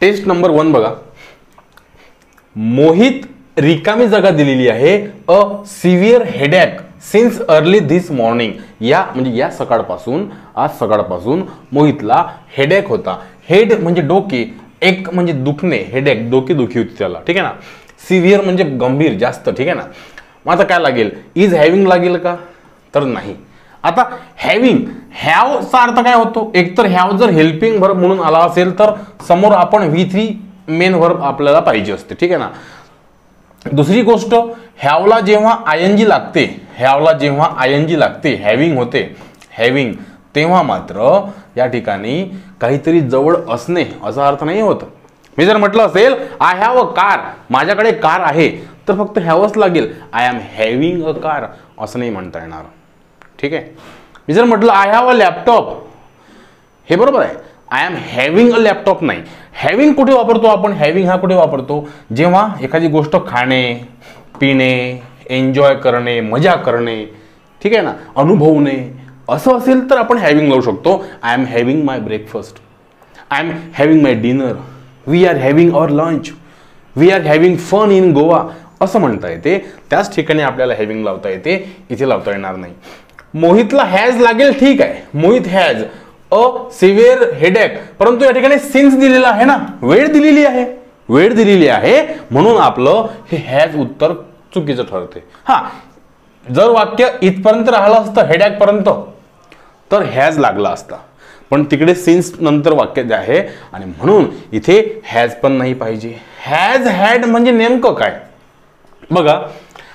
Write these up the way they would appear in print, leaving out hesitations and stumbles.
Test number 1 बघा. मोहित रिकामी जागा दिलेली आहे. A severe headache since early this morning. या म्हणजे या सकाळपासून, आज सकाळपासून मोहितला हेडॅक होता. हेड म्हणजे डोके, एक म्हणजे दुखणे, हेडॅक डोके दुखी होती त्याला, ठीक आहे ना. सिव्हिअर म्हणजे गंभीर, जास्त, ठीक आहे ना. मग आता काय लागेल, इज हॅव्हिंग लागेल का, तर नाही. आता हॅव्हिंग, हॅवचा अर्थ काय होतो, एकतर हॅव जर हेल्पिंग व्हर्ब म्हणून आला असेल तर समोर आपण व्ही3 मेन व्हर्ब आपल्याला पाहिजे असते, ठीक आहे ना. दुसरी गोष्ट, हॅवला जेव्हा आयएनजी लागते, हॅवला जेव्हा आयएनजी लागते, हॅव्हिंग होते हॅव्हिंग, तेव्हा मात्र या ठिकाणी काहीतरी जवळ असणे असा अर्थ नाही होत. मी जर म्हटलं असेल आय हॅव अ कार, माझ्याकडे कार आहे, तर फक्त हॅवच लागेल, I am having a car असं नाही म्हणता येणार, ठीक आहे. मी जर म्हटलं आय हॅव अ लॅपटॉप, हे बरोबर आहे, I am having a laptop नाही. हॅव्हिंग कुठे वापरतो आपण, हॅव्हिंग हा कुठे वापरतो, जेव्हा एखादी गोष्ट खाणे, पिणे, एन्जॉय करणे, मजा करणे, ठीक आहे ना, अनुभवणे असं असेल तर आपण हॅव्हिंग लावू शकतो. I am having my breakfast, I am having my dinner, we are having our lunch, we are having fun in Goa असं म्हणता येते. त्याच ठिकाणी आपल्याला हॅव्हिंग लावता येते, इथे लावता येणार नाही. मोहितला हॅज लागेल, ठीक आहे, Mohit has a severe headache, परंतु या ठिकाणी सिन्स दिलेला आहे ना, वेळ दिलेली आहे, वेळ दिलेली आहे म्हणून आपलं हे हॅज उत्तर चुकीचं ठरते. हा, जर वाक्य इथपर्यंत राहिलं असतं, हेडॅक पर्यंत, तर हॅज लागला असता, पण तिकडे सिन्स नंतर वाक्य जे आहे आणि म्हणून इथे हॅज पण नाही पाहिजे. हॅज हॅड म्हणजे नेमकं काय बघा,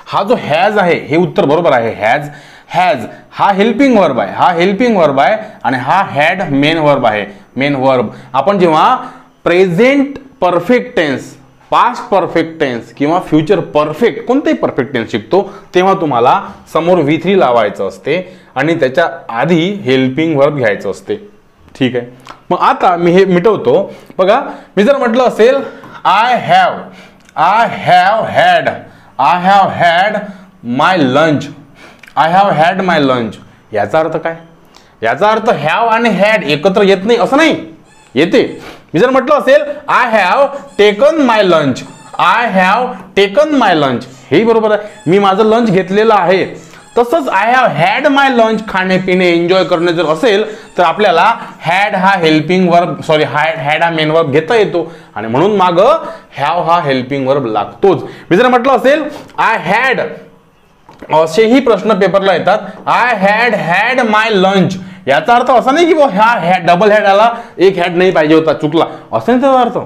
हा जो हॅज आहे हे उत्तर बरोबर आहे. हॅज हॅज हा हेल्पिंग वर्ब आहे, हा हेल्पिंग वर्ब आहे आणि हा हॅड मेन वर्ब आहे, मेन वर्ब. आपण जेव्हा present perfect tense, past perfect tense किंवा फ्युचर परफेक्ट, कोणतेही परफेक्ट टेन्स शिकतो तेव्हा तुम्हाला समोर व्ही3 लावायचं असते आणि त्याच्या आधी हेल्पिंग वर्ब घ्यायचं असते, ठीक आहे. मग आता मी हे मिटवतो बघा. मी जर म्हटलं असेल I have had my lunch, I have had my lunch, याचा अर्थ काय, याचा अर्थ हॅव आणि हॅड एकत्र येत नाही असं नाही, येते. मी जर म्हटलं असेल I have taken my lunch, I have taken my lunch, हे बरोबर आहे, मी माझं लंच घेतलेलं आहे. तसंच I have had my lunch, खाणे पिणे एन्जॉय करणे जर असेल तर आपल्याला हॅड हा हेल्पिंग वर्ब, सॉरी हॅड हा मेन वर्ब घेता येतो आणि म्हणून मागं हॅव हा हेल्पिंग वर्ब लागतोच. मी जर म्हटलं असेल आय हॅड, असेही प्रश्न पेपरला येतात, I had had my lunch, याचा अर्थ असा नाही की हा हॅड डबल हॅड आला, एक हॅड नाही पाहिजे होता, चुकला, असं नाही त्याचा अर्थ.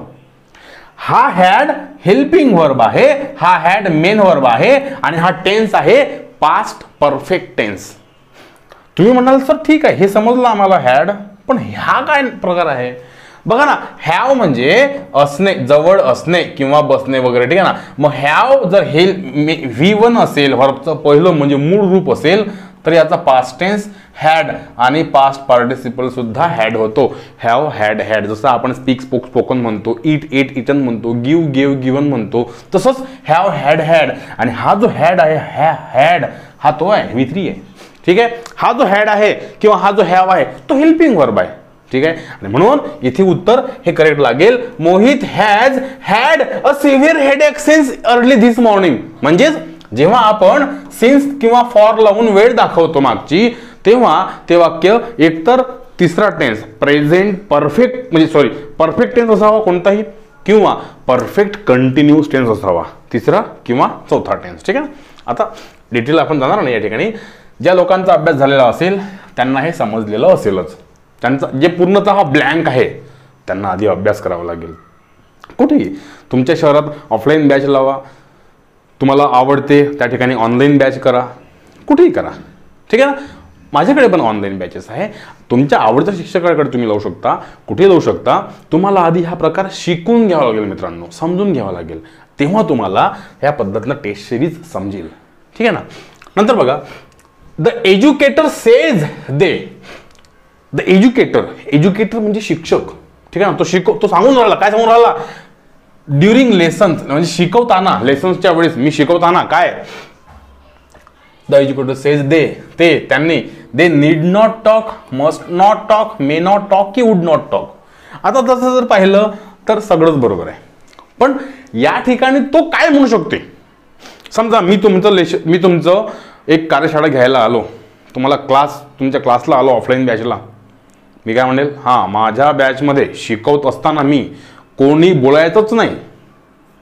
हा हॅड हेल्पिंग वर्ब आहे, हा हॅड मेन वर्ब आहे आणि हा टेन्स आहे पास्ट परफेक्ट टेन्स. तुम्ही म्हणाल सर ठीक आहे, हे समजलं आम्हाला हॅड, पण हा काय प्रकार आहे बघा ना. हॅव म्हणजे असणे, जवळ असणे किंवा बसणे वगैरे, ठीक आहे ना. मग हॅव जर हे V1 असेल, व्हर्बचं पहिलं म्हणजे मूळ रूप असेल, तर याचा पास्ट टेन्स हॅड आणि पास्ट पार्टिसिपल सुद्धा हॅड होतो. हॅव हॅड हॅड, जसं आपण स्पीक स्पोक स्पोकन म्हणतो, ईट एट इटन म्हणतो, गिव गेव गिवन म्हणतो, तसंच हॅव हॅड हॅड. आणि हा जो हॅड आहे, हॅड हा तो आहे V3 आहे, ठीक आहे. हा जो हॅड आहे किंवा हा जो हॅव आहे तो हेल्पिंग वर्ब आहे, ठीक आहे, आणि म्हणून इथे उत्तर हे करेक्ट लागेल. Mohit has had a severe headache since early this morning. म्हणजेच जेव्हा आपण सिन्स किंवा फॉर लावून वेळ दाखवतो मागची, तेव्हा ते वाक्य एकतर तिसरा टेन्स प्रेझेंट परफेक्ट म्हणजे सॉरी परफेक्ट टेन्स असावा कोणताही, किंवा परफेक्ट कंटिन्यूअस टेन्स असावा, तिसरा किंवा चौथा टेन्स, ठीक आहे ना. आता डिटेल आपण जाणार नाही या ठिकाणी. ज्या लोकांचा अभ्यास झालेला असेल त्यांना हे समजलेलं असेलच, त्यांचा जे पूर्णतः ब्लँक आहे त्यांना आधी अभ्यास करावा लागेल. कुठेही तुमच्या शहरात ऑफलाईन बॅच लावा, तुम्हाला आवडते त्या ठिकाणी ऑनलाईन बॅच करा, कुठेही करा, ठीक आहे ना. माझ्याकडे पण ऑनलाईन बॅचेस आहे, तुमच्या आवडत्या शिक्षकाकडे तुम्ही लावू शकता, कुठे लावू शकता. तुम्हाला आधी हा प्रकार शिकून घ्यावा लागेल मित्रांनो, समजून घ्यावा लागेल, तेव्हा तुम्हाला या पद्धतीनं टेस्ट सिरीज समजेल, ठीक आहे ना. नंतर बघा, the educator says they. The educator, educator म्हणजे शिक्षक, ठीक आहे ना. तो सांगून राहिला, काय सांगून राहिला, ड्युरिंग लेसन्स म्हणजे शिकवताना, लेसन्सच्या वेळेस मी शिकवताना काय, द एज्युकेटर सेज दे, ते त्यांनी, they need not talk, must not talk, may not talk की वुड नॉट टॉक. आता तसं जर पाहिलं तर सगळंच बरोबर आहे। पण या ठिकाणी तो काय म्हणू शकते, समजा मी तुमचं एक कार्यशाळा घ्यायला आलो, तुम्हाला तुमच्या क्लासला आलो ऑफलाइन बॅचला, मी काय म्हणेल, हां माझ्या बॅचमध्ये शिकवत असताना मी कोणी बोलायचंच नाही,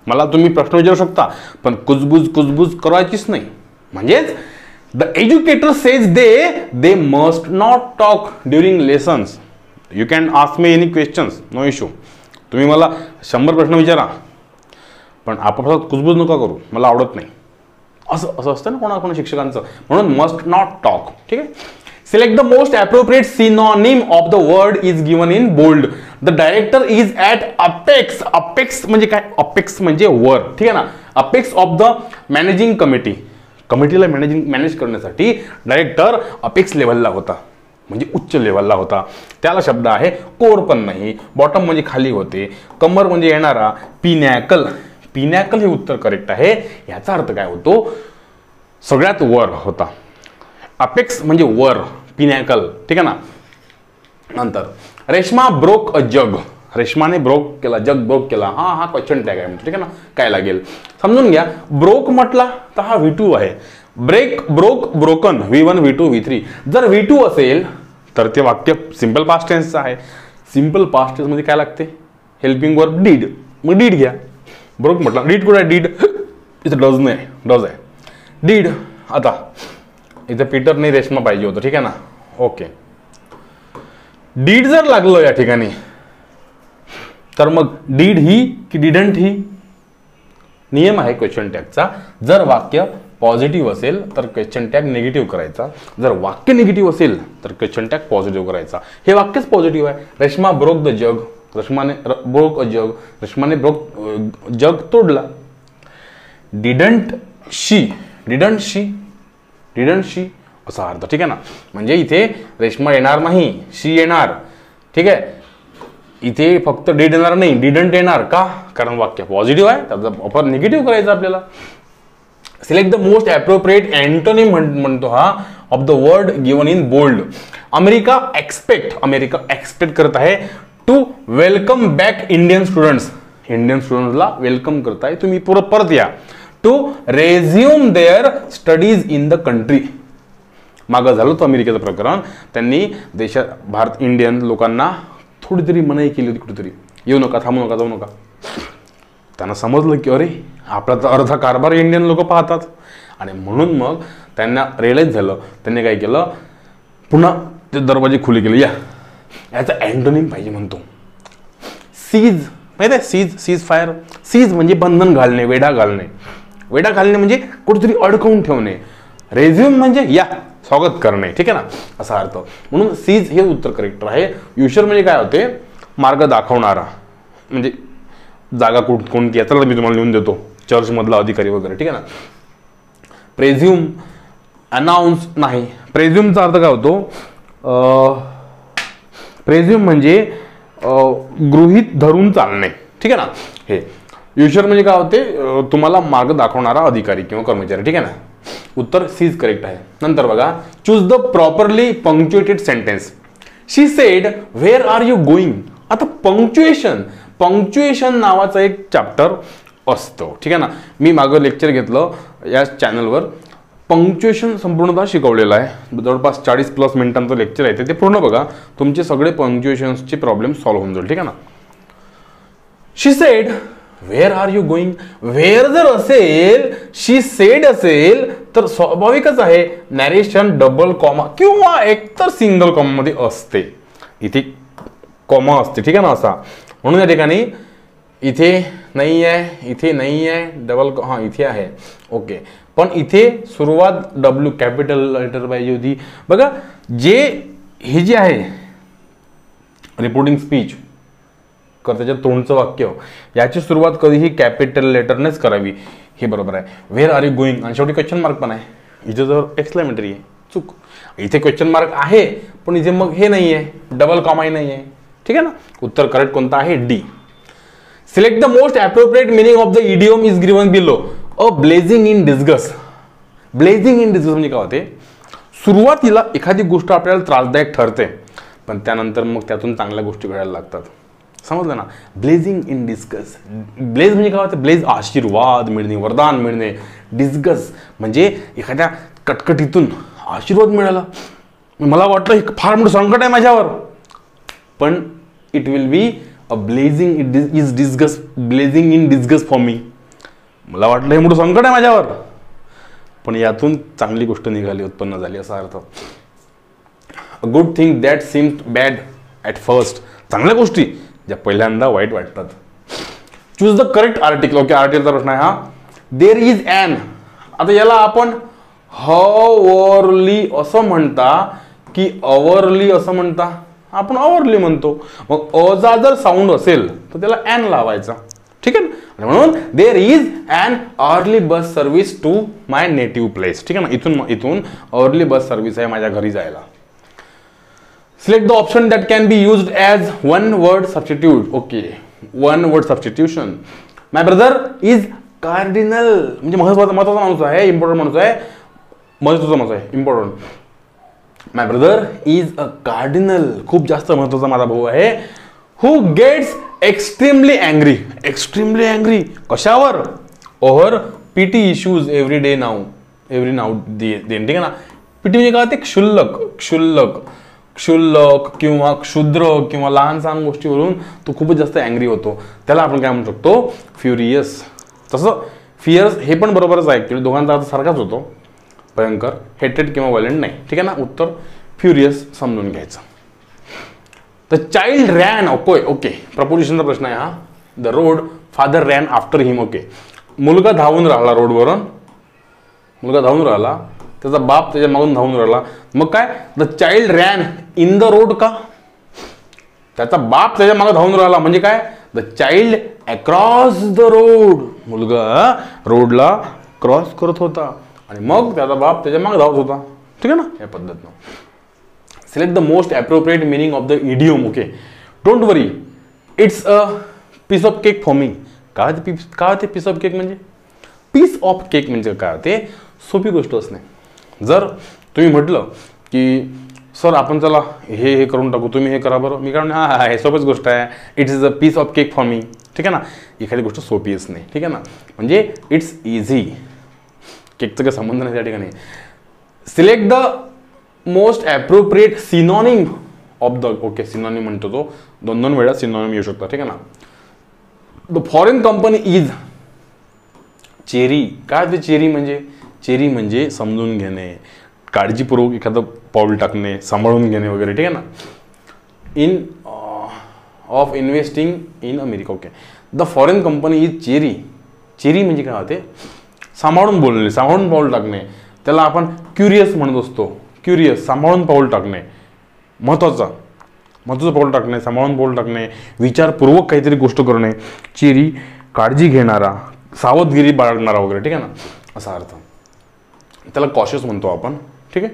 मला तुम्ही प्रश्न विचारू शकता पण कुजबुज करायचीच नाही। म्हणजेच the educator says they must not talk during lessons, you can ask me any questions, no issue, तुम्ही मला 100 प्रश्न विचारा पण आपापसात कुजबुज नका करू, मला आवडत नाही, असं असतं ना कोणा कोणा शिक्षकांचं, म्हणून मस्ट नॉट टॉक। ठीक आहे, select the most appropriate synonym of the word is given in bold, the director is at apex, apex म्हणजे काय, अपेक्स म्हणजे वर, ठीक आहे ना, apex of the managing committee, कमिटीला मॅनेज करण्यासाठी डायरेक्टर अपेक्स लेवलला होता, म्हणजे उच्च लेवलला होता, त्याला शब्द आहे कोर, पण नाही, बॉटम म्हणजे खाली होते, कमर म्हणजे येणारा, पिनॅकल, पिनॅकल हे उत्तर करेक्ट आहे। याचा अर्थ काय होतो, सगळ्यात वर होता, अपेक्स म्हणजे वर, पिनॅकल, ठीक है ना। नंतर Reshma broke a jug, Reshma ने ब्रोक केला, जग ब्रोक केला, हाँ हाँ क्वेश्चन टैग आहे, ठीक है ना, काय लागेल समजून घ्या। ब्रोक म्हटला तर हा V2 आहे, break, broke, broken, V1 V2 V3, जर V2 असेल तर ते वाक्य सिंपल पास्ट टेन्स आहे, सिंपल पास्ट टेन्स मध्ये काय लागते, हेल्पिंग वर्ब डीड, मग डीड घ्या, ब्रोक म्हटला डीड कुठे आहे, डीड इथे डज नाही, डज आहे डीड। आता इथे पीटर ने रेश्मा पाहिजे होतं, ठीक है ना, ओके, डीड जर लागलो या ठिकाणी तर मग डीड ही की डिडंट ही, नियम आहे क्वेश्चन टॅगचा, जर वाक्य पॉझिटिव्ह असेल तर क्वेश्चन टॅग नेगेटिव्ह करायचा, जर वाक्य नेगेटिव्ह असेल तर क्वेश्चन टॅग पॉझिटिव्ह करायचा, हे वाक्यच पॉझिटिव्ह आहे, रेश्मा ब्रोक द जग, रेश्माने ब्रोक अ जग, रेश्माने ब्रोक जग तोडला, डिडंट शी असा अर्थ, ठीक आहे ना, म्हणजे इथे रेश्मा येणार नाही, शी येणार, ठीक आहे, इथे फक्त डीड येणार नाही, डिडंट येणार, का, कारण वाक्य पॉझिटिव्ह आहे, त्याचा वापर निगेटिव्ह करायचा आपल्याला। Select the most appropriate antonym म्हणतो हा of the word given in bold, America expect करत आहे टू वेलकम बॅक इंडियन स्टुडंट्सला वेलकम करताय, तुम्ही परत या, to resume their studies in the country, मागं झालं होतं अमेरिकेचं प्रकरण, त्यांनी इंडियन लोकांना थोडी तरी मनाई केली होती, कुठेतरी येऊ नका, थांबू नका, जाऊ नका, त्यांना समजलं की अरे आपला तर अर्धा कारभार इंडियन लोक पाहतात, आणि म्हणून मग त्यांना रिअलाइज झालं, त्यांनी काय केलं, पुन्हा ते दरवाजे खुले केले, याचा अँटोनिम पाहिजे म्हणतो, सीज, माहिती आहे सीज, सीज फायर, सीज म्हणजे बंधन घालणे, वेढा घालणे म्हणजे कुठेतरी अडकवून ठेवणे, रेझ्युम म्हणजे या स्वागत करणे, ठीक आहे ना, असा अर्थ, म्हणून सीज हे उत्तर करेक्ट आहे। युशर म्हणजे काय होते, मार्ग दाखवणारा, म्हणजे जागा कोणती आहे, चला मी तुम्हाला लिहून देतो, चर्च मधला अधिकारी वगैरे, ठीक आहे ना। प्रेझ्युम अनाउन्स नाही, प्रेझ्युमचा अर्थ काय होतो, प्रेझ्युम म्हणजे गृहीत धरून चालणे, ठीक आहे ना, हे युशर म्हणजे काय होते, तुम्हाला मार्ग दाखवणारा अधिकारी किंवा कर्मचारी, ठीक आहे ना, उत्तर सीज करेक्ट आहे। नंतर बघा, choose the properly punctuated sentence, she said where are you going, आता पंक्च्युएशन नावाचा एक चॅप्टर असतो, ठीक आहे ना, मी मागे लेक्चर घेतलं या चॅनलवर, पंक्च्युएशन संपूर्णतः शिकवलेला आहे, जवळपास 40+ मिनिटांचं लेक्चर आहे, ते पूर्ण बघा, तुमचे सगळे पंक्च्युएशन्सचे प्रॉब्लेम सॉल्व्ह होऊन जाईल, ठीक आहे ना। She said where are you going, where जर असेल, शी सेड असेल तर स्वाभाविकच आहे नॅरेशन डबल कॉमा किंवा एकतर सिंगल कॉमा मध्ये असते, इथे कॉमा असते, ठीक आहे ना, असा, म्हणून या ठिकाणी इथे नाही आहे डबल, हां इथे आहे, ओके, पण इथे सुरुवात डब्ल्यू कॅपिटल लेटर पाहिजे होती बघा, हे जे आहे रिपोर्टिंग स्पीच करताच्या तोंडचं वाक्य, याची सुरुवात कधीही कॅपिटल लेटरनेच करावी, हे बरोबर आहे। व्हेअर आर यू गोइंग, आणि शेवटी क्वेश्चन मार्क पण आहे, इथे जर एक्सक्लेमेटरी आहे, चूक, इथे क्वेश्चन मार्क आहे पण इथे मग हे नाही आहे, डबल कॉमा नाही आहे, ठीक आहे ना, उत्तर करेक्ट कोणता आहे, D. Select the most appropriate meaning of the idiom is given below, a blazing in disguise, blazing in disguise म्हणजे काय होते, सुरुवातीला एखादी गोष्ट आपल्याला त्रासदायक ठरते पण त्यानंतर मग त्यातून चांगल्या गोष्टी घडायला लागतात, समझ लेना। ब्लेजिंग इन डिस्कस, ब्लेज म्हणजे काय होतं, ब्लेज आशीर्वाद मिळणे, वरदान मिळणे। डिस्कस म्हणजे एखाद्या कटकटीतून आशीर्वाद मिळाला। मला वाटलं हे फार मोठं संकट आहे माझ्यावर, पण it will be a blazing it is discuss, blazing in discuss for me. मला वाटलं हे मोठं संकट आहे माझ्यावर, पण यातून चांगली गोष्ट निघाली, उत्पन्न झाली असा अर्थ। A good thing that seemed bad at first, चांगल्या गोष्टी ज्या पहिल्यांदा वाईट वाटतात। Choose the correct article, okay आर्टिकलचा प्रश्न आहे हा। देर इज एन, आता याला आपण अवरली असं म्हणता की अवरली असं म्हणता, आपण अवरली म्हणतो। मग अजा जर साऊंड असेल तर त्याला एन लावायचा, ठीक है ना। म्हणून there is an early bus service to my native place, ठीक है ना। इथून इथून अर्ली बस सर्विस आहे माझ्या घरी जायला। Select the option that can be used as one word substitute, okay one word substitution. My brother is cardinal, म्हणजे महत्त्वाचा माणूस आहे, इम्पॉर्टंट माणूस आहे, महत्त्वाचा माणूस आहे, important. My brother is a cardinal, खूप जास्त महत्त्वाचा माझा भाऊ आहे। Who gets extremely angry, extremely angry कशावर, over petty issues every day now, every now then, ठीक है ना। पीटी म्हणजे काय ते क्षुल्लक, क्षुल्लक क्षुल्लक किंवा क्षुद्र किंवा लहान सहान गोष्टीवरून तो खूपच जास्त एंग्री होतो, त्याला आपण काय म्हणू शकतो, फ्युरियस। तसं फियर्स हे पण बरोबरच आहे ऍक्च्युअली, दोघांचा अर्थ सारखाच होतो, भयंकर, हेटेड किंवा व्हायलेंट नाही, ठीक आहे ना। उत्तर फ्युरियस समजून घ्यायचं। The child ran, okay okay प्रपोजिशनचा प्रश्न आहे हा। The road father ran after him, okay मुलगा धावून राहिला रोडवरून, मुलगा धावून राहिला, त्याचा बाप त्याच्या मागून धावून राहिला, मग काय the child ran in the road का, त्याचा बाप त्याच्या मागे धावून राहिला म्हणजे काय the child across the road, मुलगा रोडला क्रॉस करत होता आणि मग त्याचा बाप त्याच्या मागे धावत होता, ठीक आहे ना, या पद्धतीने। Select the most appropriate meaning of the idiom, okay don't worry it's a piece of cake for me. काय ते पीस ऑफ केक म्हणजे, पीस ऑफ केक म्हणजे काय ते सोपी गोष्ट असणे। जर तुम्ही म्हटलं की सर आपण चला हे हे करून टाकू, तुम्ही हे करा बरं, मी काय म्हणणार, हा हा हे सोपीच गोष्ट आहे, it's is a piece of cake for me, ठीक आहे ना। एखादी गोष्ट सोपी असणे, ठीक आहे ना, म्हणजे इट्स इझी, केकचा काही संबंध नाही त्या ठिकाणी। Select the most appropriate synonym of the, okay synonym म्हणतो तो दोन दोन वेळा सिनॉनिम येऊ शकतो, ठीक आहे ना। The foreign company is cherry, काय ते चेरी म्हणजे, चेरी म्हणजे समजून घेणे, काळजीपूर्वक एखादं पाऊल टाकणे, सांभाळून घेणे वगैरे, ठीक आहे ना। In of investing in America, okay the foreign company is cherry, cherry म्हणजे काय होते, सांभाळून बोलणे, सांभाळून पाऊल टाकणे, त्याला आपण क्युरियस म्हणत असतो, क्युरियस सांभाळून पाऊल टाकणे, महत्त्वाचा महत्त्वाचं पाऊल टाकणे, सांभाळून पाऊल टाकणे, विचारपूर्वक काहीतरी गोष्ट करणे, चेरी काळजी घेणारा, सावधगिरी बाळगणारा वगैरे, ठीक आहे ना, असा अर्थ। त्याला कॉशियस म्हणतो आपण, ठीक आहे।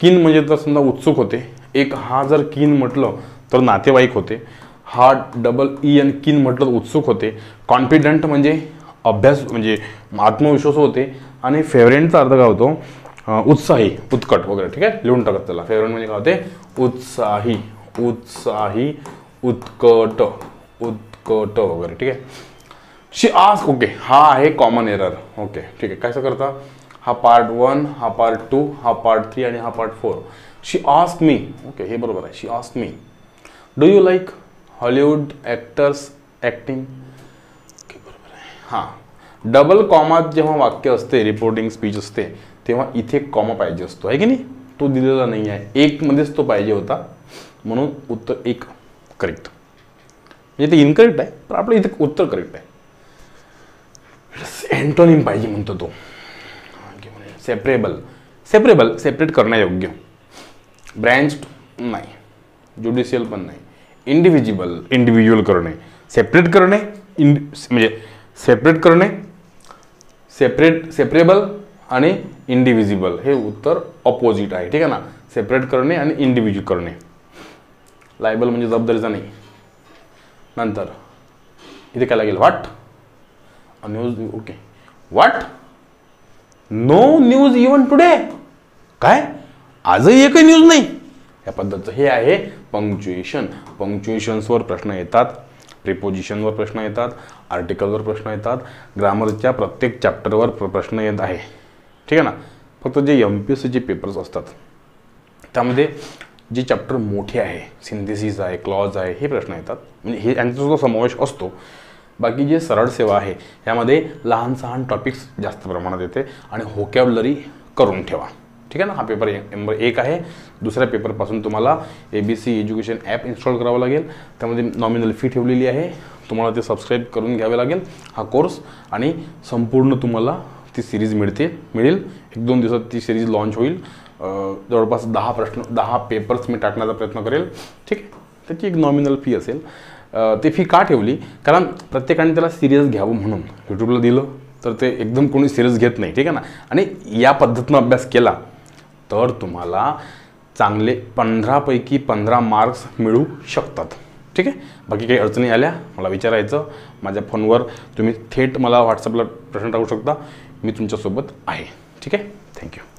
कीन म्हणजे तर समजा उत्सुक होते, एक हा जर कीन म्हटलं तर नातेवाईक होते, हा डबल ई आणि कीन म्हटलं तर उत्सुक होते। कॉन्फिडंट म्हणजे अभ्यास म्हणजे आत्मविश्वास होते, आणि फेवरेंटचा अर्थ काय होतो, उत्साही उत्कट वगैरे, ठीक आहे, लिहून टाकत त्याला। फेवरेंट म्हणजे काय होते, उत्साही उत्साही उत्कट उत्कट वगैरे, ठीक आहे। शी आस्क, ओके हा आहे कॉमन एरर, ओके ठीक आहे, कसं करता, हा पार्ट वन, हा पार्ट टू, हा पार्ट थ्री आणि हा part four. She ask me, okay हे बरोबर आहे, she ask me do you like Hollywood actors acting, okay बरोबर आहे। हां डबल कॉमात जेव्हा वाक्य असते, रिपोर्टिंग स्पीच असते, तेव्हा इथे कॉमा पाहिजे असतो, आहे की नाही, तो दिलेला नाही आहे, एक मध्येच तो पाहिजे होता, म्हणून उत्तर एक करेक्ट, म्हणजे ते इनकरेक्ट आहे पण आपलं इथे उत्तर करेक्ट आहे। एंटोनिम पाहिजे म्हणतो तो, सेपरेबल, सेपरेबल सेपरेट करण्यायोग्य, ब्रँच्ड नाही, ज्युडिशियल पण नाही, इंडिव्हिज्युअल इंडिव्हिज्युअल करणे, सेपरेट करणे म्हणजे सेपरेट करणे, सेपरेट सेपरेबल आणि इंडिव्हिज्युअल हे उत्तर ऑपोजिट आहे, ठीक आहे ना। सेपरेट करणे आणि इंडिव्हिज्युअल करणे। लायबल म्हणजे जबाबदारीचा नाही, नंतर इथे काय लागेल, what news, okay what no news even today, काय आजही एकही न्यूज नाही, या पद्धतीचं हे आहे पंक्च्युएशन. पंक्च्युएशन्सवर प्रश्न येतात, प्रिपोजिशनवर प्रश्न येतात, आर्टिकलवर प्रश्न येतात, ग्रामरच्या प्रत्येक चॅप्टरवर प्रश्न येत आहे. ठीक आहे ना. फक्त जे एमपीएससीचे पेपर्स असतात त्यामध्ये जे चॅप्टर मोठे आहे, सिंथेसिस आहे, क्लॉज आहे, हे प्रश्न येतात, म्हणजे हे यांचासुद्धा समावेश असतो. बाकी जे सरळ सेवा आहे यामध्ये लहान सहान टॉपिक्स जास्त प्रमाणात येते आणि व्होकॅब्युलरी करून ठेवा. ठीक आहे ना. हा पेपर नंबर 1 आहे. दुसऱ्या पेपरपासून तुम्हाला ABC एज्युकेशन ॲप इन्स्टॉल करावं लागेल. त्यामध्ये नॉमिनल फी ठेवलेली आहे, तुम्हाला ते सबस्क्राईब करून घ्यावे लागेल हा कोर्स, आणि संपूर्ण तुम्हाला ती सीरीज मिळेल. 1-2 दिवसात ती सीरीज लॉन्च होईल. जवळपास 10 पेपर्स मी टाकण्याचा प्रयत्न करेल. ठीक आहे. त्याची एक नॉमिनल फी असेल. ती फी का ठेवली, कारण प्रत्येकाने त्याला सिरियस घ्यावं म्हणून. यूट्यूबला दिलं तर ते एकदम कोणी सिरियस घेत नाही. ठीक आहे ना. आणि या पद्धतीनं अभ्यास केला तर तुम्हाला चांगले 15 पैकी 15 मार्क्स मिळू शकतात. ठीक आहे. बाकी काही अडचणी आल्या मला विचारायचं माझ्या फोनवर, तुम्ही थेट मला व्हॉट्सअपला प्रश्न टाकू शकता. मी तुमच्यासोबत आहे. ठीक आहे. थँक्यू.